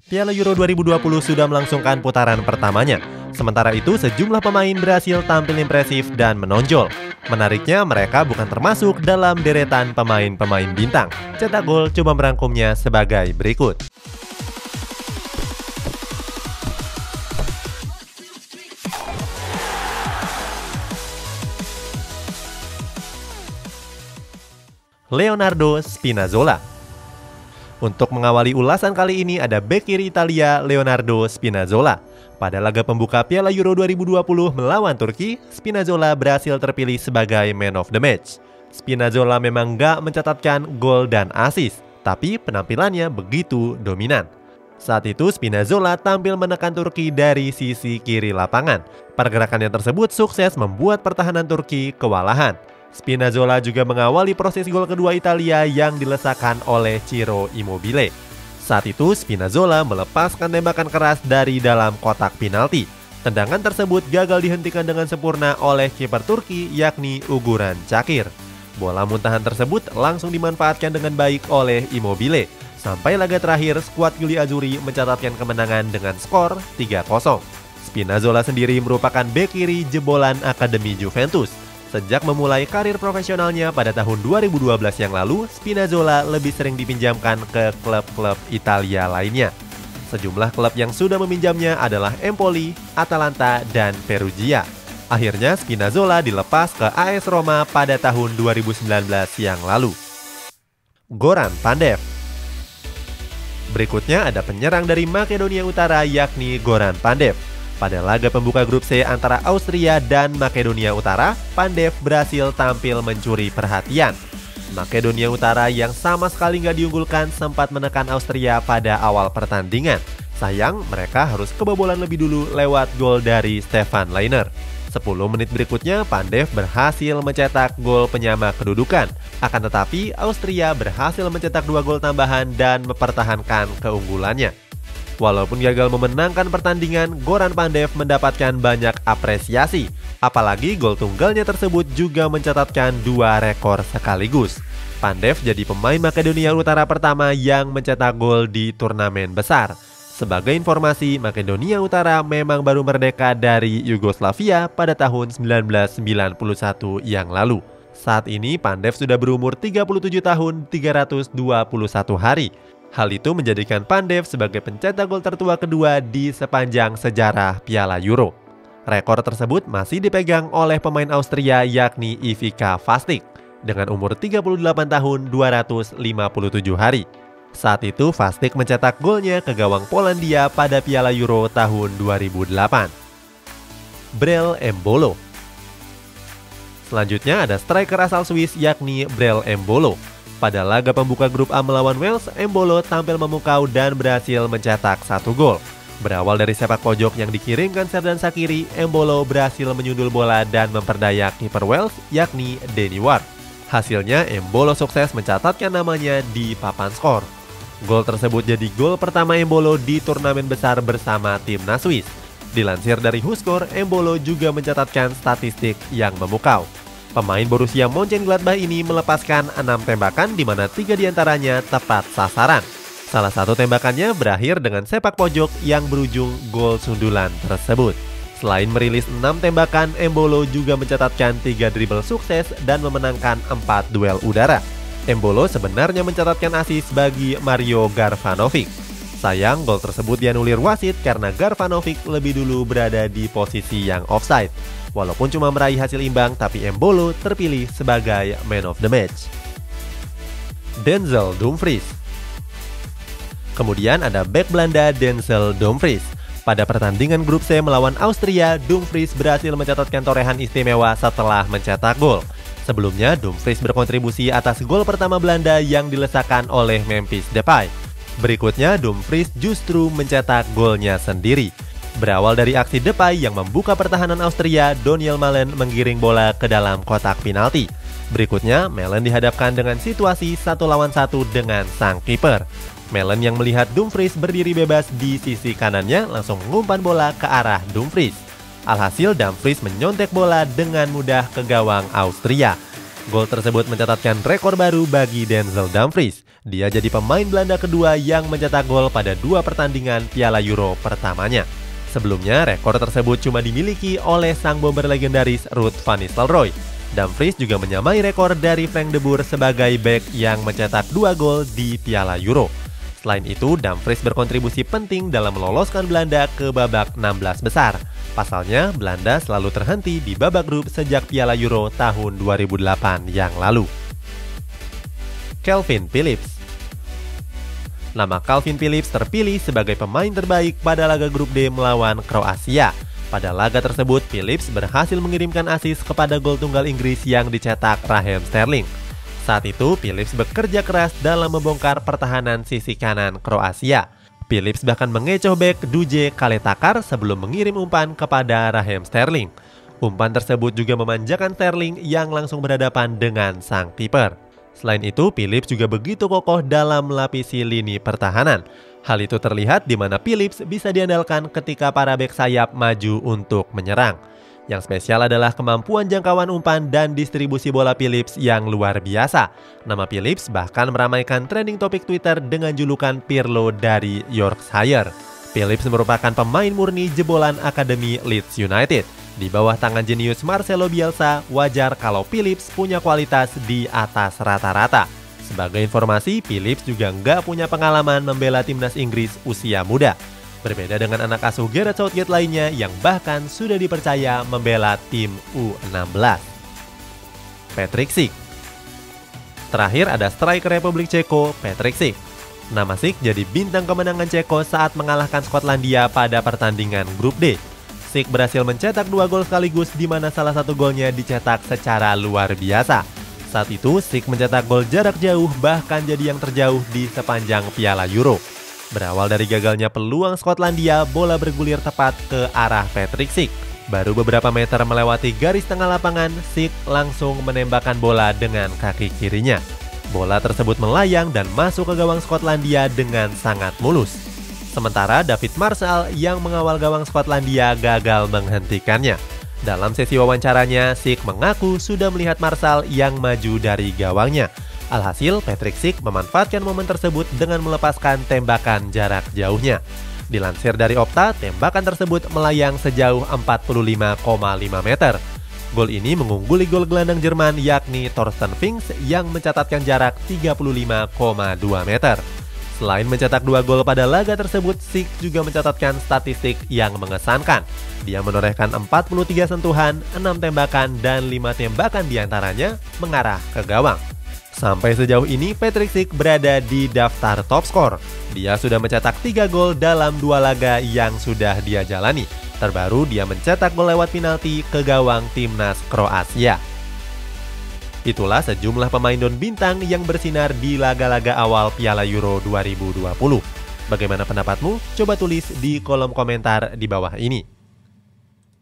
Piala Euro 2020 sudah melangsungkan putaran pertamanya. Sementara itu, sejumlah pemain berhasil tampil impresif dan menonjol. Menariknya, mereka bukan termasuk dalam deretan pemain-pemain bintang. Cetakgol coba merangkumnya sebagai berikut. Leonardo Spinazzola. Untuk mengawali ulasan kali ini ada bek kiri Italia Leonardo Spinazzola. Pada laga pembuka Piala Euro 2020 melawan Turki, Spinazzola berhasil terpilih sebagai man of the match. Spinazzola memang gak mencatatkan gol dan assist, tapi penampilannya begitu dominan. Saat itu Spinazzola tampil menekan Turki dari sisi kiri lapangan. Pergerakannya tersebut sukses membuat pertahanan Turki kewalahan. Spinazzola juga mengawali proses gol kedua Italia yang dilesakan oleh Ciro Immobile. Saat itu Spinazzola melepaskan tembakan keras dari dalam kotak penalti. Tendangan tersebut gagal dihentikan dengan sempurna oleh kiper Turki yakni Ugurcan Cakir. Bola muntahan tersebut langsung dimanfaatkan dengan baik oleh Immobile. Sampai laga terakhir, skuad Gli Azzurri mencatatkan kemenangan dengan skor 3-0. Spinazzola sendiri merupakan bek kiri jebolan Akademi Juventus. Sejak memulai karir profesionalnya pada tahun 2012 yang lalu, Spinazzola lebih sering dipinjamkan ke klub-klub Italia lainnya. Sejumlah klub yang sudah meminjamnya adalah Empoli, Atalanta, dan Perugia. Akhirnya Spinazzola dilepas ke AS Roma pada tahun 2019 yang lalu. Goran Pandev. Berikutnya ada penyerang dari Makedonia Utara yakni Goran Pandev. Pada laga pembuka grup C antara Austria dan Makedonia Utara, Pandev berhasil tampil mencuri perhatian. Makedonia Utara yang sama sekali nggak diunggulkan sempat menekan Austria pada awal pertandingan. Sayang, mereka harus kebobolan lebih dulu lewat gol dari Stefan Leiner. 10 menit berikutnya, Pandev berhasil mencetak gol penyama kedudukan. Akan tetapi, Austria berhasil mencetak dua gol tambahan dan mempertahankan keunggulannya. Walaupun gagal memenangkan pertandingan, Goran Pandev mendapatkan banyak apresiasi. Apalagi gol tunggalnya tersebut juga mencatatkan dua rekor sekaligus. Pandev jadi pemain Makedonia Utara pertama yang mencetak gol di turnamen besar. Sebagai informasi, Makedonia Utara memang baru merdeka dari Yugoslavia pada tahun 1991 yang lalu. Saat ini Pandev sudah berumur 37 tahun 321 hari. Hal itu menjadikan Pandev sebagai pencetak gol tertua kedua di sepanjang sejarah Piala Euro. Rekor tersebut masih dipegang oleh pemain Austria yakni Ivica Vastic dengan umur 38 tahun 257 hari. Saat itu Vastic mencetak golnya ke gawang Polandia pada Piala Euro tahun 2008. Breel Embolo. Selanjutnya ada striker asal Swiss yakni Breel Embolo. Pada laga pembuka grup A melawan Wales, Embolo tampil memukau dan berhasil mencetak satu gol. Berawal dari sepak pojok yang dikirimkan Xherdan Shaqiri, Embolo berhasil menyundul bola dan memperdaya kiper Wales yakni Danny Ward. Hasilnya, Embolo sukses mencatatkan namanya di papan skor. Gol tersebut jadi gol pertama Embolo di turnamen besar bersama timnas Swiss. Dilansir dari Huskor, Embolo juga mencatatkan statistik yang memukau. Pemain Borussia Mönchengladbach ini melepaskan 6 tembakan di mana 3 diantaranya tepat sasaran. Salah satu tembakannya berakhir dengan sepak pojok yang berujung gol sundulan tersebut. Selain merilis 6 tembakan, Embolo juga mencatatkan 3 dribel sukses dan memenangkan 4 duel udara. Embolo sebenarnya mencatatkan assist bagi Mario Gavranović. Sayang, gol tersebut dianulir wasit karena Gavranović lebih dulu berada di posisi yang offside. Walaupun cuma meraih hasil imbang, tapi Embolo terpilih sebagai man of the match. Denzel Dumfries. Kemudian ada bek Belanda Denzel Dumfries. Pada pertandingan grup C melawan Austria, Dumfries berhasil mencatatkan torehan istimewa setelah mencetak gol. Sebelumnya, Dumfries berkontribusi atas gol pertama Belanda yang dilesakan oleh Memphis Depay. Berikutnya, Dumfries justru mencetak golnya sendiri. Berawal dari aksi Depay yang membuka pertahanan Austria, Donyell Malen menggiring bola ke dalam kotak penalti. Berikutnya, Malen dihadapkan dengan situasi 1 lawan 1 dengan sang kiper. Malen yang melihat Dumfries berdiri bebas di sisi kanannya langsung mengumpan bola ke arah Dumfries. Alhasil, Dumfries menyontek bola dengan mudah ke gawang Austria. Gol tersebut mencatatkan rekor baru bagi Denzel Dumfries. Dia jadi pemain Belanda kedua yang mencetak gol pada dua pertandingan Piala Euro pertamanya. Sebelumnya, rekor tersebut cuma dimiliki oleh sang bomber legendaris Ruud van Nistelrooy. Dumfries juga menyamai rekor dari Frank De Boer sebagai bek yang mencetak 2 gol di Piala Euro. Selain itu, Dumfries berkontribusi penting dalam meloloskan Belanda ke babak 16 besar. Pasalnya, Belanda selalu terhenti di babak grup sejak Piala Euro tahun 2008 yang lalu. Kalvin Phillips. Nama Kalvin Phillips terpilih sebagai pemain terbaik pada laga grup D melawan Kroasia. Pada laga tersebut, Phillips berhasil mengirimkan assist kepada gol tunggal Inggris yang dicetak Raheem Sterling. Saat itu, Phillips bekerja keras dalam membongkar pertahanan sisi kanan Kroasia. Phillips bahkan mengecoh bek Duje Kaletakar sebelum mengirim umpan kepada Raheem Sterling. Umpan tersebut juga memanjakan Sterling yang langsung berhadapan dengan sang kiper. Selain itu, Phillips juga begitu kokoh dalam melapisi lini pertahanan. Hal itu terlihat di mana Phillips bisa diandalkan ketika para bek sayap maju untuk menyerang. Yang spesial adalah kemampuan jangkauan umpan dan distribusi bola Phillips yang luar biasa. Nama Phillips bahkan meramaikan trending topik Twitter dengan julukan Pirlo dari Yorkshire. Phillips merupakan pemain murni jebolan Akademi Leeds United. Di bawah tangan jenius Marcelo Bielsa, wajar kalau Phillips punya kualitas di atas rata-rata. Sebagai informasi, Phillips juga nggak punya pengalaman membela timnas Inggris usia muda. Berbeda dengan anak asuh Gareth Southgate lainnya yang bahkan sudah dipercaya membela tim U16. Patrik Schick. Terakhir ada striker Republik Ceko, Patrik Schick. Nama Schick jadi bintang kemenangan Ceko saat mengalahkan Skotlandia pada pertandingan grup D. Schick berhasil mencetak 2 gol sekaligus di mana salah satu golnya dicetak secara luar biasa. Saat itu, Schick mencetak gol jarak jauh bahkan jadi yang terjauh di sepanjang Piala Euro. Berawal dari gagalnya peluang Skotlandia, bola bergulir tepat ke arah Patrik Schick. Baru beberapa meter melewati garis tengah lapangan, Schick langsung menembakkan bola dengan kaki kirinya. Bola tersebut melayang dan masuk ke gawang Skotlandia dengan sangat mulus. Sementara David Marshall yang mengawal gawang Skotlandia gagal menghentikannya. Dalam sesi wawancaranya, Schick mengaku sudah melihat Marshall yang maju dari gawangnya. Alhasil, Patrik Schick memanfaatkan momen tersebut dengan melepaskan tembakan jarak jauhnya. Dilansir dari Opta, tembakan tersebut melayang sejauh 45,5 meter. Gol ini mengungguli gol gelandang Jerman yakni Torsten Fink yang mencatatkan jarak 35,2 meter. Selain mencetak 2 gol pada laga tersebut, Schick juga mencatatkan statistik yang mengesankan. Dia menorehkan 43 sentuhan, 6 tembakan, dan 5 tembakan diantaranya mengarah ke gawang. Sampai sejauh ini, Patrik Schick berada di daftar top skor. Dia sudah mencetak 3 gol dalam 2 laga yang sudah dia jalani. Terbaru, dia mencetak gol lewat penalti ke gawang timnas Kroasia. Itulah sejumlah pemain dan bintang yang bersinar di laga-laga awal Piala Euro 2020. Bagaimana pendapatmu? Coba tulis di kolom komentar di bawah ini.